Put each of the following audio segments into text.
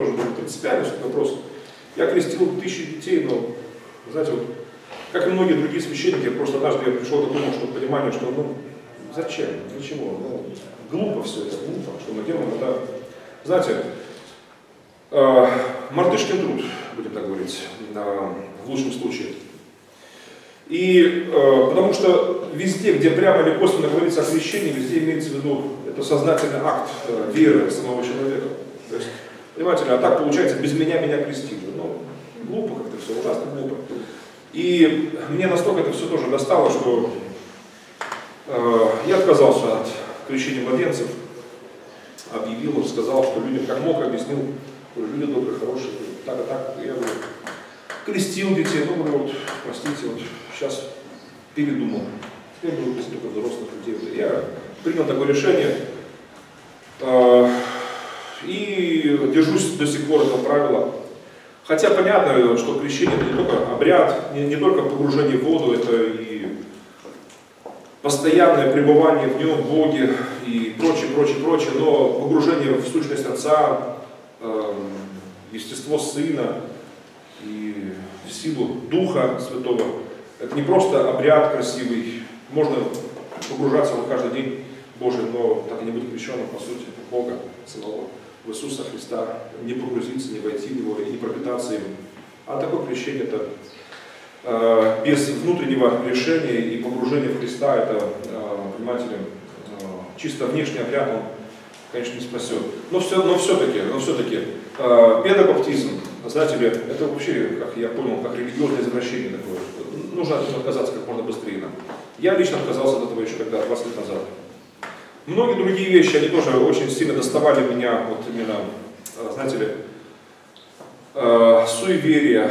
Тоже был принципиальный вопрос. Я крестил 1000 детей, но, знаете, вот, как и многие другие священники, просто однажды я пришел к тому, что понимание, что ну зачем, для чего, ну, глупо все это, глупо, что мы делаем, это, знаете, мартышкин труд, будем так говорить, в лучшем случае. И потому что везде, где прямо или косвенно говорится о крещении, везде имеется в виду это сознательный акт веры самого человека. То есть, понимаете, а так получается, без меня крестили. Ну, глупо как-то все, ужасно глупо. И мне настолько это все тоже достало, что я отказался от крещения младенцев, объявил, рассказал, что людям как мог, объяснил, люди добрые, хорошие, так и так. Я говорю, крестил детей, ну, говорю, вот, простите, вот сейчас передумал. Теперь буду крестить только взрослых людей. Я принял такое решение и держусь до сих пор этого правила. Хотя понятно, что крещение это не только обряд, не только погружение в воду, это и постоянное пребывание в нем, в Боге и прочее, прочее, прочее, но погружение в сущность Отца, естество Сына и в силу Духа Святого. Это не просто обряд красивый, можно погружаться в каждый день Божий, но так и не быть крещенным, по сути, Бога самого, в Иисуса Христа, не погрузиться, не войти в Него и не пропитаться им. А такое крещение это без внутреннего решения и погружения в Христа, это, понимаете, чисто внешний обряд, он, конечно, не спасет. Но все-таки, педобаптизм, знаете ли, это вообще, как я понял, как религиозное извращение такое. Нужно от этого отказаться как можно быстрее нам. Я лично отказался от этого еще когда 20 лет назад. Многие другие вещи, они тоже очень сильно доставали меня, вот именно, знаете ли, суеверие,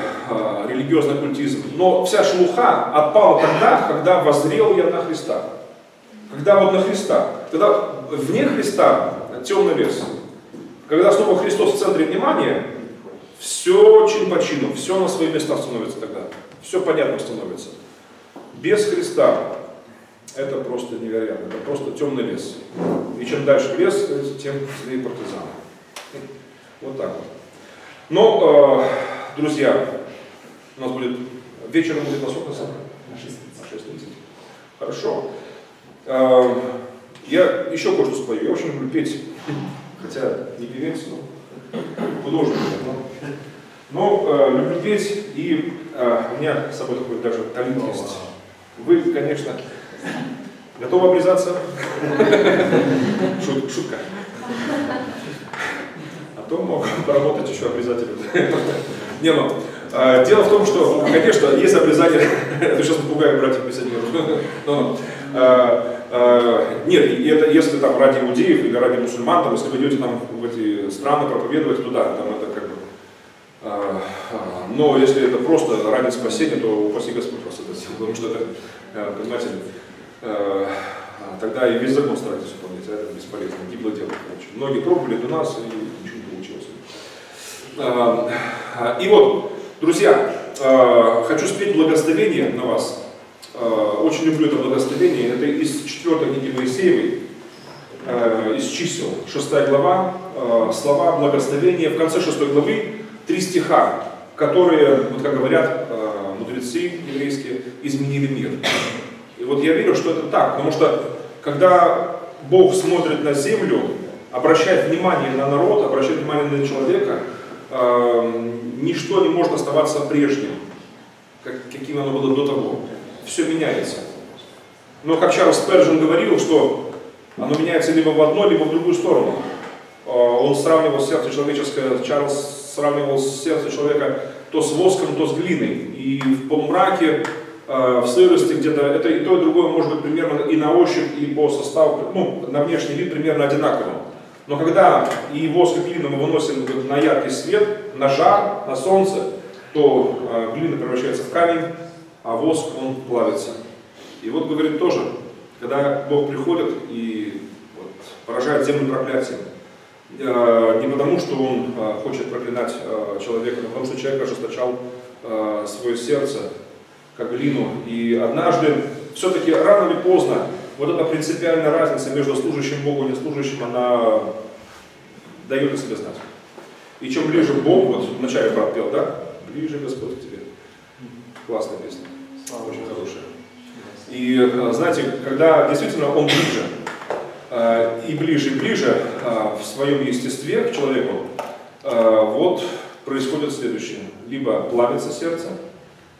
религиозный оккультизм. Но вся шелуха отпала тогда, когда воззрел я на Христа. Когда вот на Христа, когда вне Христа темный лес. Когда снова Христос в центре внимания, все чин по чину, все на свои места становится тогда. Все понятно становится. Без Христа это просто невероятно, это просто темный лес. И чем дальше лес, тем злее партизаны. Вот так вот. Но, друзья, у нас будет, вечером будет на сколько? На 6:30. Хорошо. Я еще кое-что спою. Я очень люблю петь. Хотя не певец, но художник. Но люблю петь, и у меня с собой такой даже талант есть. Вы, конечно, готовы обрезаться? Шутка. А то мог поработать еще обрезателем. Не, ну, дело в том, что, конечно, есть обрезатель. Это сейчас попугаю братьев пенсионеров. Нет, это если там ради иудеев или ради мусульман, там, если вы идете там в эти страны проповедовать, туда, там это как бы. Но если это просто ради спасения, то упаси Господь вас от этого, потому что это, понимаете, тогда и весь закон старайтесь выполнять, а это бесполезно, гиблое дело, короче. Многие пробовали до нас, и ничего не получилось. И вот, друзья, хочу спеть благословение на вас. Очень люблю это благословение. Это из 4-й книги Моисеевой, из чисел, 6 глава, слова благословения. В конце 6 главы 3 стиха, которые, вот как говорят мудрецы еврейские, изменили мир. И вот я верю, что это так, потому что когда Бог смотрит на землю, обращает внимание на народ, обращает внимание на человека, ничто не может оставаться прежним, каким оно было до того. Все меняется. Но как Чарльз Перджин говорил, что оно меняется либо в одну, либо в другую сторону. Он сравнивал сердце человеческое, Чарльз сравнивал сердце человека то с воском, то с глиной. И в полумраке, в сырости где-то, это и то, и другое может быть примерно и на ощупь, и по составу, ну, на внешний вид примерно одинаково. Но когда и воск, и глину мы выносим на яркий свет, на жар, на солнце, то глина превращается в камень, а воск, он плавится. И вот говорит тоже, когда Бог приходит и вот, поражает землю проклятием, не потому, что Он хочет проклинать человека, но потому, что человек ожесточал свое сердце, как глину. И однажды, все-таки рано или поздно, вот эта принципиальная разница между служащим Богу и неслужащим, она дает о себе знать. И чем ближе к Богу, вот вначале брат пел, да? Ближе Господь к тебе. Классная песня, очень хорошая. И знаете, когда действительно он ближе, и ближе, и ближе в своем естестве к человеку, вот происходит следующее. Либо плавится сердце,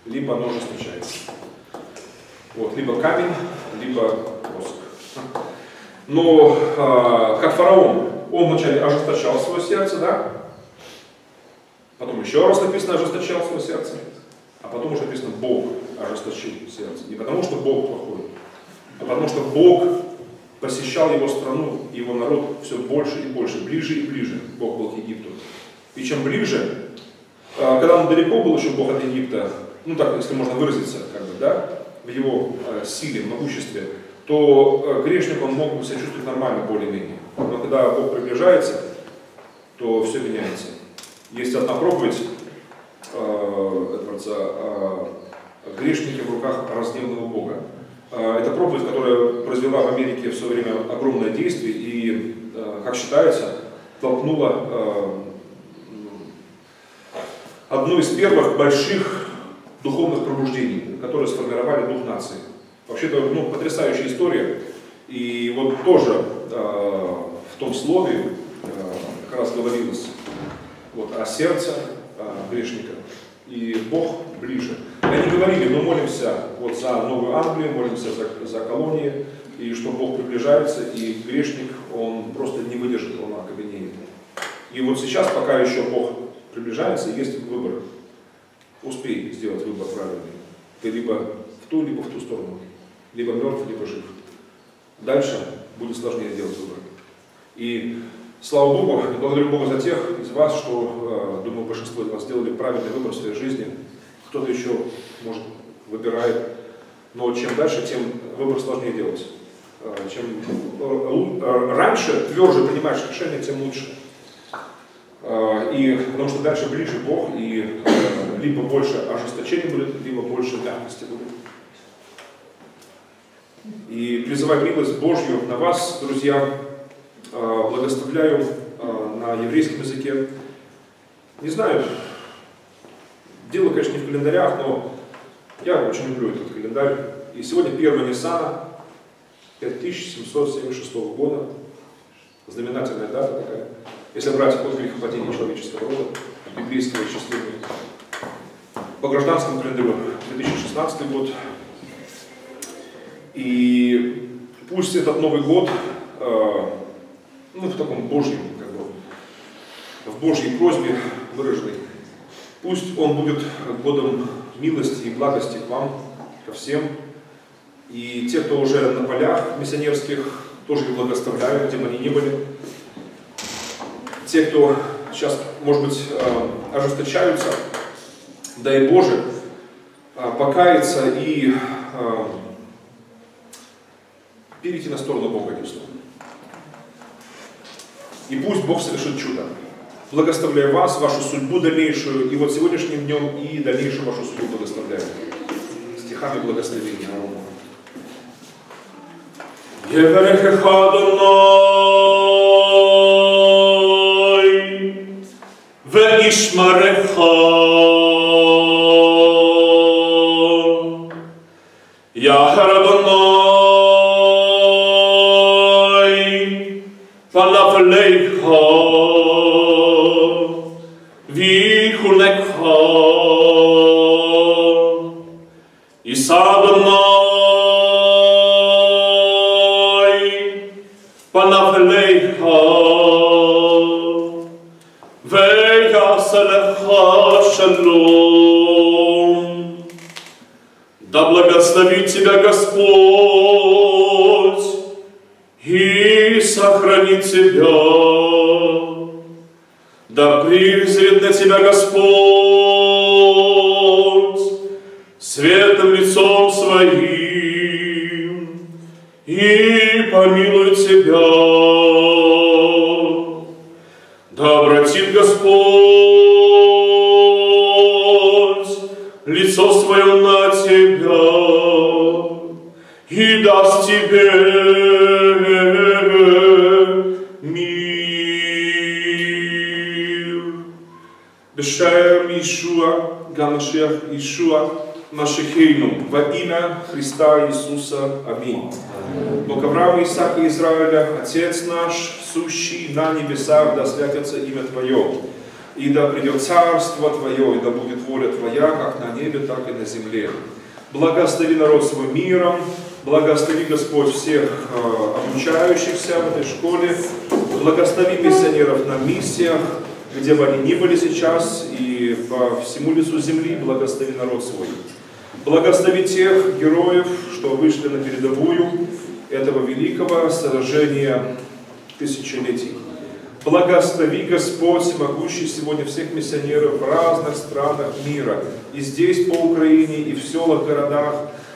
либо оно ужесточается. Вот, либо камень, либо воск. Но как фараон, он вначале ожесточал свое сердце, да? Потом еще раз написано ожесточал свое сердце, а потом уже написано Бог ожесточил сердце. Не потому что Бог плохой, а потому что Бог посещал его страну, его народ все больше и больше, ближе и ближе Бог был к Египту. И чем ближе, когда он далеко был еще Бог от Египта, ну так, если можно выразиться, как бы, да, в его силе, могуществе, то грешник он мог бы себя чувствовать нормально более-менее. Но когда Бог приближается, то все меняется. Если опробовать, грешники в руках разгневанного Бога. Это проповедь, которая произвела в Америке в свое время огромное действие и, как считается, толкнула одну из первых больших духовных пробуждений, которые сформировали дух нации. Вообще-то, ну, потрясающая история. И вот тоже в том слове как раз говорилось вот, о сердце грешника. И Бог ближе. Они говорили, мы молимся вот за Новую Англию, молимся за колонии, и что Бог приближается, и грешник, он просто не выдержит, он окаменеет. И вот сейчас, пока еще Бог приближается, есть выбор. Успей сделать выбор правильный. Ты либо в ту сторону, либо мертв, либо жив. Дальше будет сложнее делать выбор. И слава Богу, и благодарю Бога за тех из вас, что, думаю, большинство из вас сделали правильный выбор в своей жизни. Кто-то еще, может, выбирает. Но чем дальше, тем выбор сложнее делать. Чем раньше, тверже принимаешь решение, тем лучше. И потому что дальше ближе Бог, и либо больше ожесточения будет, либо больше мягкости будет. И призываю милость Божью на вас, друзья. Благословляю на еврейском языке. Не знаю, дело, конечно, не в календарях, но я очень люблю этот календарь. И сегодня 1 Нисана 5776 года. Знаменательная дата такая. Если брать от грехопадения человеческого рода, библейского исчисления. По гражданскому календарю 2016 год. И пусть этот Новый год ну, в таком Божьем, как бы, в Божьей просьбе выраженной. Пусть он будет годом милости и благости к вам, ко всем. И те, кто уже на полях миссионерских, тоже их благословляю, где бы они ни были. Те, кто сейчас, может быть, ожесточаются, дай Боже, покаяться и перейти на сторону Бога. И пусть Бог совершит чудо. Благословляю вас, вашу судьбу дальнейшую, и вот сегодняшним днем, и дальнейшую вашу судьбу благословляю. Стихами благословения. Тебе мир. Бешаэр Иешуа, Гамашех Иешуа, Машехейну, во имя Христа Иисуса. Аминь. Бог Авраама, Исаака и Израиля, Отец наш, сущий на небесах, да святится имя Твое, и да придет царство Твое, и да будет воля Твоя, как на небе, так и на земле. Благослови народ свой миром, благослови Господь всех обучающихся в этой школе, благослови миссионеров на миссиях, где бы они ни были сейчас, и по всему лицу земли благослови народ свой. Благослови тех героев, что вышли на передовую этого великого сражения тысячелетий. Благослови, Господь, всемогущий сегодня всех миссионеров в разных странах мира, и здесь, по Украине, и в селах, городах,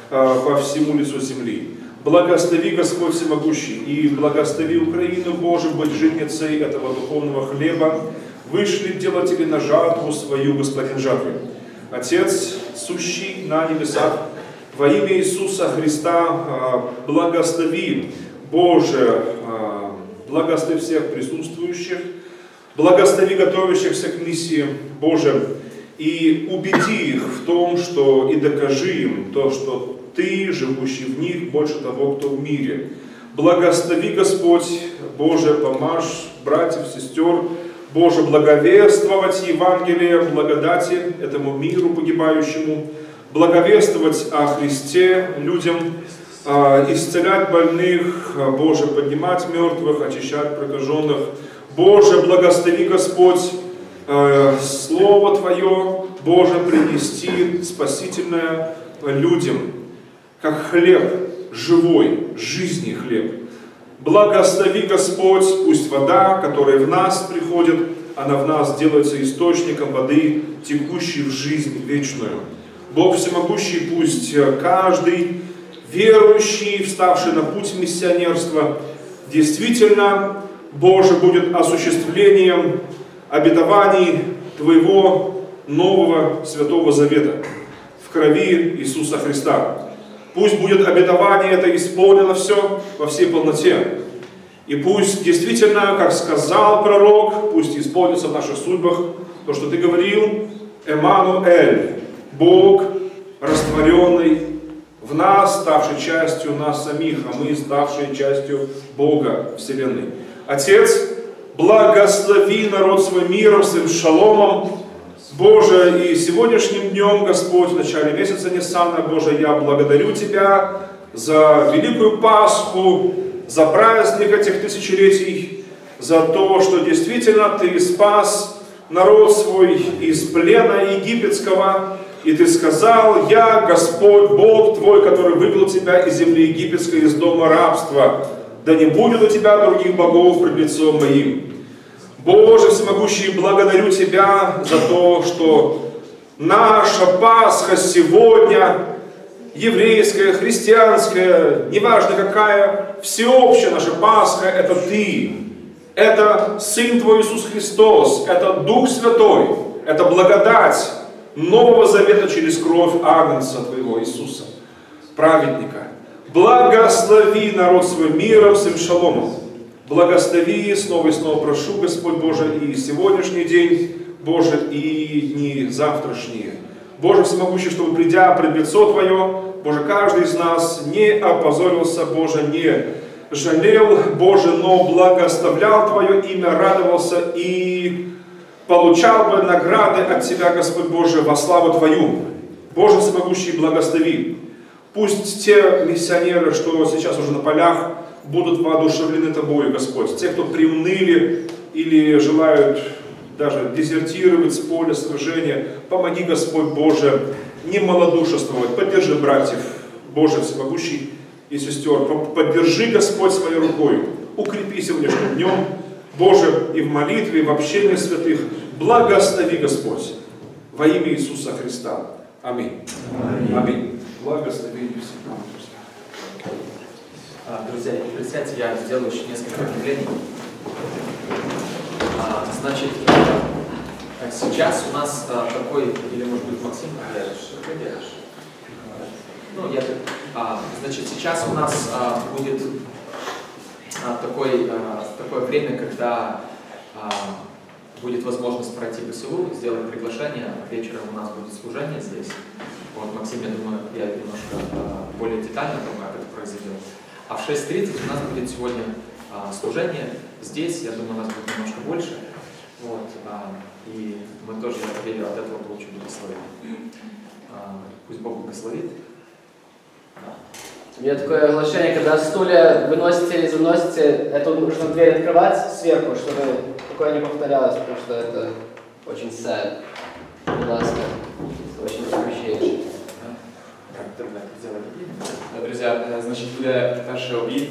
по всему лицу земли. Благослови, Господь всемогущий, и благослови Украину, Боже, быть житницей этого духовного хлеба. Вышли делать тебе на жатву свою, Господин жатвы. Отец, сущий на небесах, во имя Иисуса Христа, благослови, Боже, благослови всех присутствующих, благослови готовящихся к миссии, Боже, и убеди их в том, что и докажи им то, что Ты, живущий в них, больше того, кто в мире. Благослови, Господь, Боже, помажь братьев, сестер, Боже, благовествовать Евангелие благодати этому миру погибающему, благовествовать о Христе людям, исцелять больных, Боже, поднимать мертвых, очищать прокаженных. Боже, благослови, Господь, Слово Твое, Боже, принести спасительное людям, как хлеб живой, жизни хлеб. Благослови, Господь, пусть вода, которая в нас приходит, она в нас делается источником воды, текущей в жизнь вечную. Бог всемогущий, пусть каждый верующий, вставший на путь миссионерства, действительно, Боже, будет осуществлением обетований Твоего нового Святого Завета в крови Иисуса Христа. Пусть будет обетование это исполнено все во всей полноте. И пусть действительно, как сказал пророк, пусть исполнится в наших судьбах то, что ты говорил, Эммануэль, Бог, растворенный в нас, ставший частью нас самих, а мы ставшие частью Бога Вселенной. Отец, благослови народ свой миром, своим шаломом, Боже, и сегодняшним днем, Господь, в начале месяца Нисана, Боже, я благодарю Тебя за Великую Пасху, за праздник этих тысячелетий, за то, что действительно Ты спас народ свой из плена египетского, и Ты сказал: «Я, Господь, Бог твой, который вывел тебя из земли египетской, из дома рабства, да не будет у тебя других богов пред лицом моим». Боже всемогущий, благодарю Тебя за то, что наша Пасха сегодня, еврейская, христианская, неважно какая, всеобщая наша Пасха – это Ты, это Сын Твой Иисус Христос, это Дух Святой, это благодать Нового Завета через кровь Агнца Твоего Иисуса, праведника. Благослови народ свой миром, своим шаломом. Благослови, снова и снова прошу, Господь Боже, и сегодняшний день, Боже, и не завтрашний. Боже всемогущий, чтобы, придя пред лицо Твое, Боже, каждый из нас не опозорился, Боже, не жалел, Боже, но благословлял Твое имя, радовался и получал бы награды от Тебя, Господь Боже, во славу Твою. Боже всемогущий, благослови. Пусть те миссионеры, что сейчас уже на полях, будут воодушевлены Тобою, Господь. Те, кто приуныли или желают даже дезертировать с поля сражения, помоги, Господь Боже, не малодушествовать. Поддержи братьев, Боже всемогущий и сестер. Поддержи, Господь, своей рукой. Укрепи сегодняшним днем, Боже, и в молитве, и в общении святых. Благослови, Господь, во имя Иисуса Христа. Аминь. Аминь. Аминь. Благослови всегда. Друзья, присядьте, я сделаю еще несколько объявлений. Значит, сейчас у нас такой, или может быть Максим, ну, я, значит, сейчас у нас будет такое время, когда будет возможность пройти по селу, сделать приглашение. Вечером у нас будет служение здесь. Вот, Максим, я думаю, я немножко более детально думаю, как это произойдет. А в 6:30 у нас будет сегодня служение здесь. Я думаю, у нас будет немножко больше. Вот, и мы тоже, я верю, от этого получим благословение. Пусть Бог благословит. У меня такое оглашение, когда стулья выносите или заносите, это нужно дверь открывать сверху, чтобы такое не повторялось, потому что это очень sad. Пожалуйста, очень appreciate. Да, друзья, значит, буде перший обід,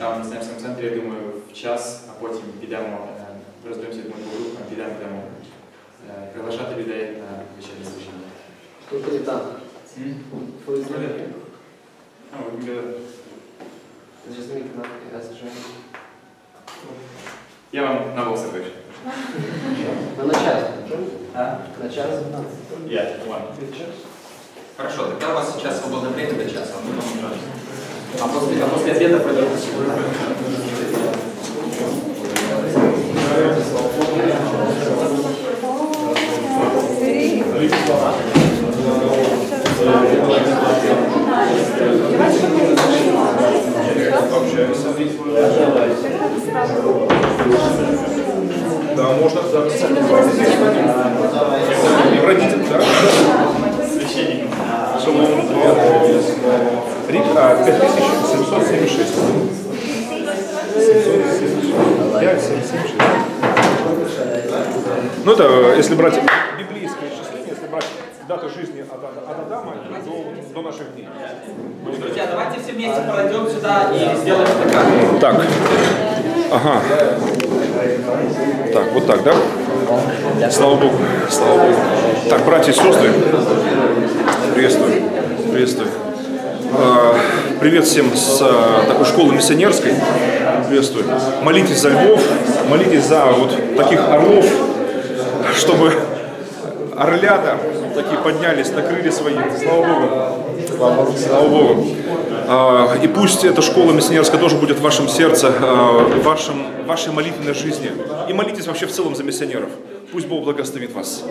там в Снемському центрі, я думаю, в час, а потім підемо, розберемося, думаю, по групам, підемо приглашати людей на вечірнє служіння. Скільки ли там? Oh, we can do it. It's just me coming up, that's the train. Я вам на волосы выше. На час. А? На час? Я, ладно. Хорошо, тогда у вас сейчас свободное время до часа, а потом час. А после обеда пойдем. Да, можно записать. И родителям, да? Священникам. Рик, 5776. 5776. Ну это, если брать библейское исчисление, если брать дату жизни от Адама до наших дней. Друзья, давайте все вместе пройдем сюда и сделаем стакан. Так. Ага. Так, вот так, да? Слава Богу. Слава Богу. Так, братья и сестры, приветствую. Приветствую. Привет всем с такой школы миссионерской. Приветствую. Молитесь за львов, молитесь за вот таких орлов, чтобы орлята такие поднялись, накрыли свои. Слава Богу. Слава Богу. И пусть эта школа миссионерская тоже будет в вашем сердце, в вашей молитвенной жизни. И молитесь вообще в целом за миссионеров. Пусть Бог благословит вас.